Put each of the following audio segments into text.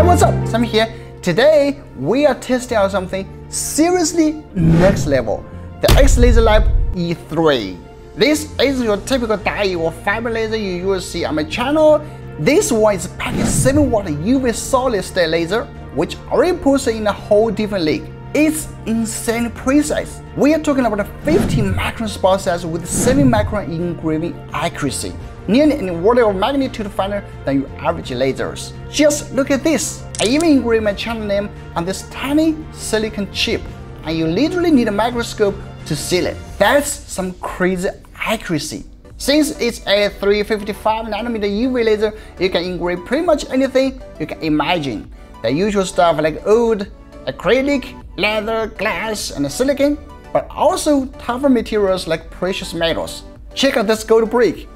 What's up, Sam here. Today we are testing out something seriously next level, the Xlaserlab E3. This is your typical dye or fiber laser you will see on my channel. This one is packed 7-watt UV solid state laser, which already puts it in a whole different league. It's insanely precise. We are talking about a 15 micron spot size with 7 micron engraving accuracy, nearly an order of magnitude finer than your average lasers. Just look at this. I even engraved my channel name on this tiny silicon chip, and you literally need a microscope to seal it. That's some crazy accuracy. Since it's a 355nm UV laser, you can engrave pretty much anything you can imagine. The usual stuff like wood, acrylic, leather, glass, and silicon, but also tougher materials like precious metals. Check out this gold brick.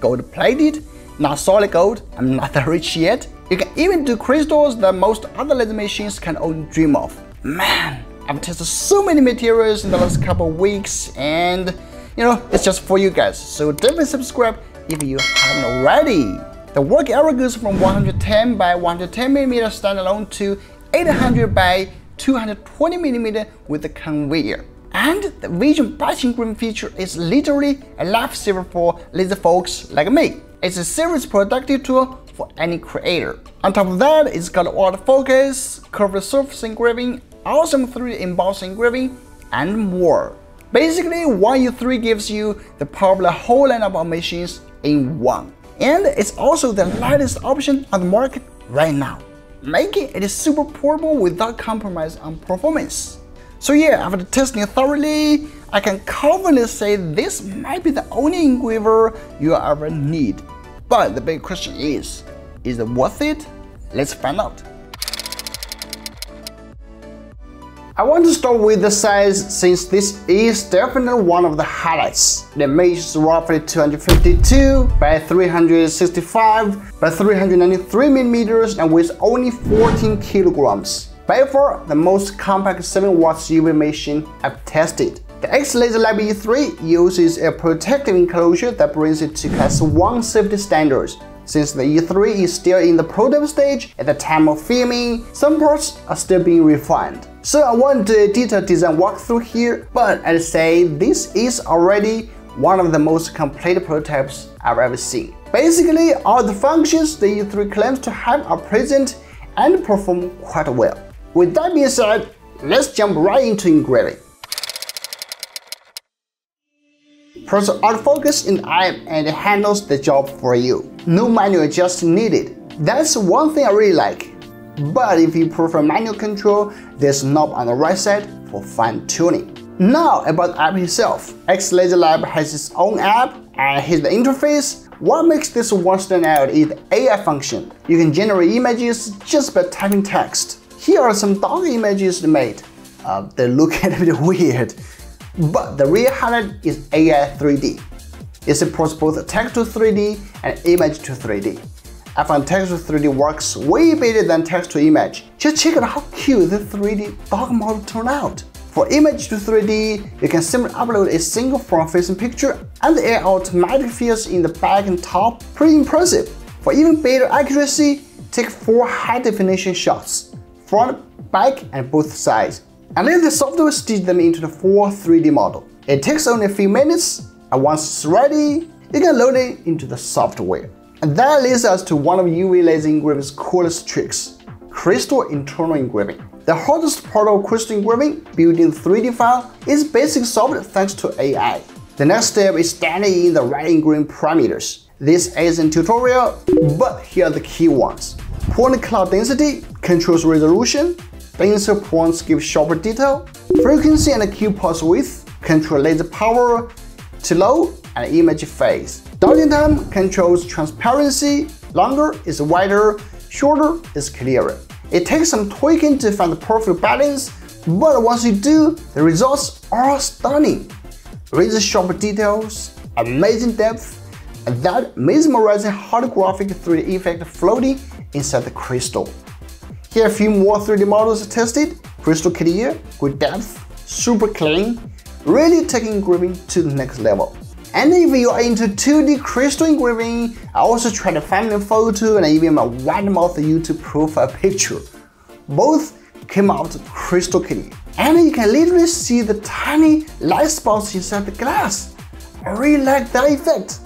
Gold plated, not solid gold. I'm not that rich yet. You can even do crystals that most other laser machines can only dream of. Man, I've tested so many materials in the last couple of weeks, and it's just for you guys. So definitely subscribe if you haven't already. The work area goes from 110 by 110mm standalone to 800 by 220mm with the conveyor. And the vision batch engraving feature is literally a lifesaver for laser folks like me. It's a serious productive tool for any creator. On top of that, it's got autofocus, curved surface engraving, awesome 3D embossing engraving, and more. Basically, one U3 gives you the power of the whole lineup of machines in one. And it's also the lightest option on the market right now, making it super portable without compromise on performance. So yeah, after testing it thoroughly, I can confidently say this might be the only engraver you ever need. But the big question is it worth it? Let's find out. I want to start with the size, since this is definitely one of the highlights. The image is roughly 252 by 365 by 393 millimeters and weighs only 14 kilograms. By far the most compact 7-watt UV machine I've tested. The Xlaserlab E3 uses a protective enclosure that brings it to Class 1 safety standards. Since the E3 is still in the prototype stage at the time of filming, some parts are still being refined. So I won't do a detailed design walkthrough here, but I'd say this is already one of the most complete prototypes I've ever seen. Basically, all the functions the E3 claims to have are present and perform quite well. With that being said, let's jump right into engraving. Press autofocus in the eye and it handles the job for you. No manual adjustment needed. That's one thing I really like. But if you prefer manual control, there's a knob on the right side for fine tuning. Now about the app itself. Xlaserlab has its own app, and here's the interface. What makes this one stand out is the AI function. You can generate images just by typing text. Here are some dog images made. They look a bit weird, but the real highlight is AI 3D. It supports both text to 3D and image to 3D. I found text to 3D works way better than text to image. Just check out how cute the 3D dog model turned out. For image to 3D, you can simply upload a single front-facing picture and the AI automatically fills in the back and top. Pretty impressive. For even better accuracy, take 4 high-definition shots, front, back, and both sides, and let the software stitch them into the full 3D model. It takes only a few minutes, and once it's ready, you can load it into the software. And that leads us to one of UV laser engraving's coolest tricks, crystal internal engraving. The hardest part of crystal engraving, building the 3D file, is basically solved thanks to AI. The next step is standing in the right engraving parameters. This isn't a tutorial, but here are the key ones. Point cloud density controls resolution, pencil points give sharper detail, frequency and Q pulse width control laser power to low and image phase. Downtime time controls transparency, longer is wider, shorter is clearer. It takes some tweaking to find the perfect balance, but once you do, the results are stunning. Razor sharp details, amazing depth, that mesmerizing hard graphic 3D effect floating inside the crystal. Here are a few more 3D models tested: crystal clear, good depth, super clean, really taking engraving to the next level. And if you are into 2D crystal engraving, I also tried a family photo and even a wide-mouth YouTube profile picture. Both came out crystal clear, and you can literally see the tiny light spots inside the glass. I really like that effect.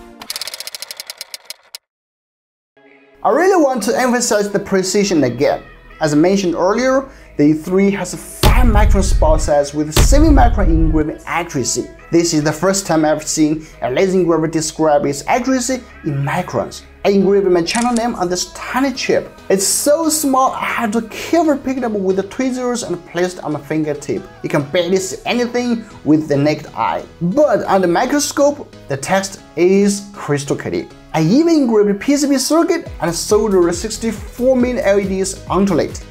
I really want to emphasize the precision again. As I mentioned earlier, the E3 has a 5-micron spot size with 7-micron engraving accuracy. This is the first time I've seen a laser engraver describe its accuracy in microns. I engraved my channel name on this tiny chip. It's so small I had to carefully pick it up with the tweezers and place it on my fingertip. You can barely see anything with the naked eye. But on the microscope, the text is crystal clear. I even engraved a PCB circuit and soldered 64 mini LEDs onto it,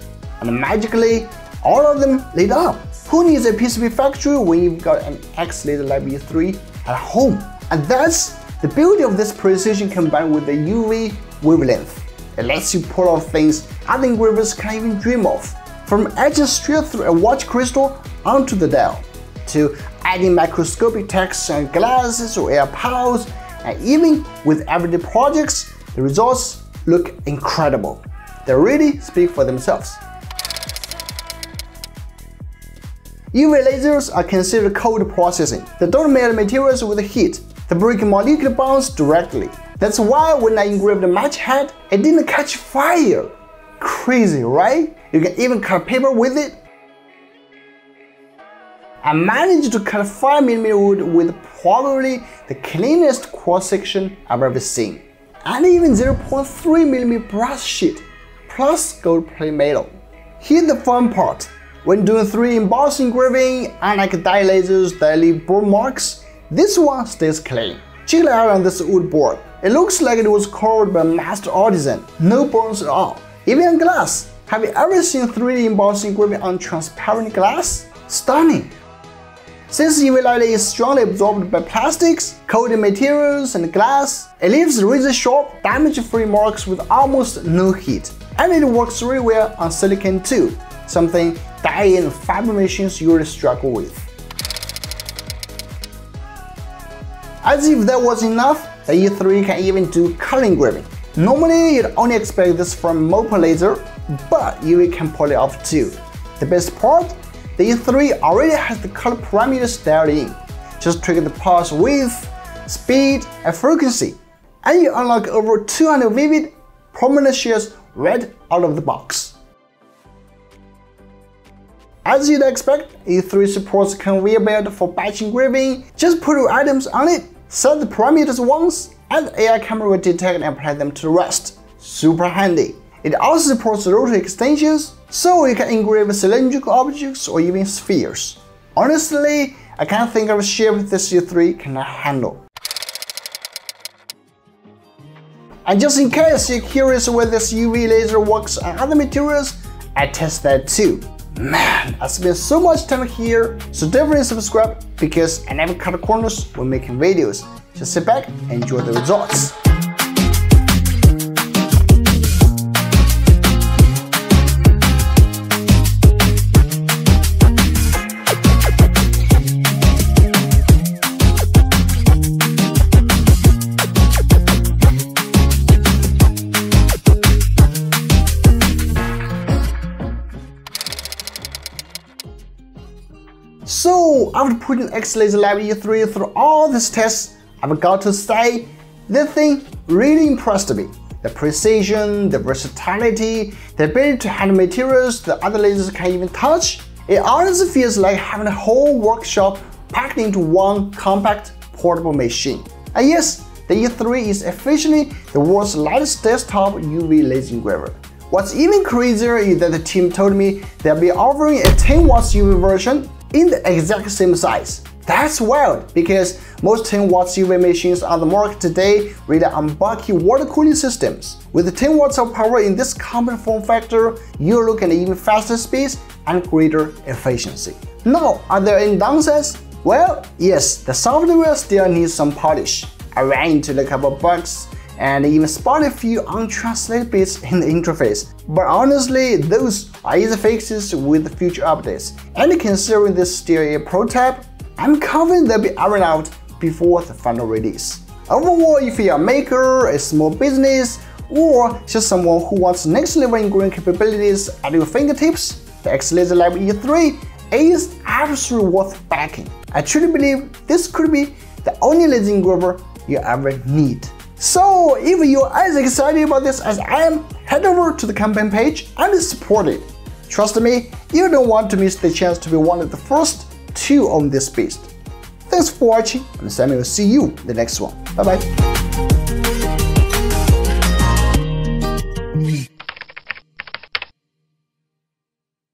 and magically, all of them lit up. Who needs a PCB factory when you've got an Xlaserlab E3 at home? And that's the beauty of this precision combined with the UV wavelength. It lets you pull off things other engravers can't even dream of, from etching straight through a watch crystal onto the dial, to adding microscopic text on glasses or AirPods. And even with everyday projects, the results look incredible. They really speak for themselves. UV lasers are considered cold processing. They don't melt materials with heat. They break molecular bonds directly. That's why when I engraved the match head, it didn't catch fire. Crazy, right? You can even cut paper with it. I managed to cut 5mm wood with probably the cleanest cross section I've ever seen, and even 0.3mm brass sheet, plus gold plate metal. Here's the fun part. When doing 3D embossing engraving, unlike die lasers that leave burn marks, this one stays clean. Check it out on this wood board. It looks like it was carved by a master artisan. No burns at all. Even on glass. Have you ever seen 3D embossing engraving on transparent glass? Stunning. Since UV light is strongly absorbed by plastics, coated materials, and glass, it leaves razor-sharp, damage-free marks with almost no heat. And it works really well on silicon too, something die and fiber machines usually struggle with. As if that was enough, the E3 can even do color engraving. Normally, you'd only expect this from MOPA laser, but UV can pull it off too. The best part? The E3 already has the color parameters dialed in. Just trigger the pulse width, speed, and frequency, and you unlock over 200 vivid, prominent shades right out of the box. As you'd expect, E3 supports a conveyor belt for batch engraving. Just put your items on it, set the parameters once, and the AI camera will detect and apply them to the rest. Super handy. It also supports rotary extensions, so you can engrave cylindrical objects or even spheres. Honestly, I can't think of a shape this E3 cannot handle. And just in case you're curious whether this UV laser works on other materials, I test that too. Man, I spent so much time here, so definitely subscribe, because I never cut corners when making videos. Just sit back and enjoy the results. So, after putting Xlaserlab E3 through all these tests, I've got to say, this thing really impressed me. The precision, the versatility, the ability to handle materials that other lasers can't even touch. It honestly feels like having a whole workshop packed into one compact, portable machine. And yes, the E3 is officially the world's lightest desktop UV laser engraver. What's even crazier is that the team told me they'll be offering a 10-watt UV version in the exact same size. That's wild, because most 10-watt UV machines on the market today rely on bulky water cooling systems. With 10 watts of power in this compact form factor, you're looking at even faster speeds and greater efficiency. Now, are there any downsides? Well, yes, the software still needs some polish. arranged the couple bugs and even spot a few untranslated bits in the interface. But honestly, those are easy fixes with future updates. And considering this is still a prototype, I'm confident they'll be ironed out before the final release. Overall, if you're a maker, a small business, or just someone who wants next level engineering capabilities at your fingertips, the Xlaserlab E3 is absolutely worth backing. I truly believe this could be the only laser engraver you ever need. So if you're as excited about this as I am, head over to the campaign page and support it. Trust me, you don't want to miss the chance to be one of the first to own this beast. Thanks for watching, and Sammy will see you in the next one. Bye bye.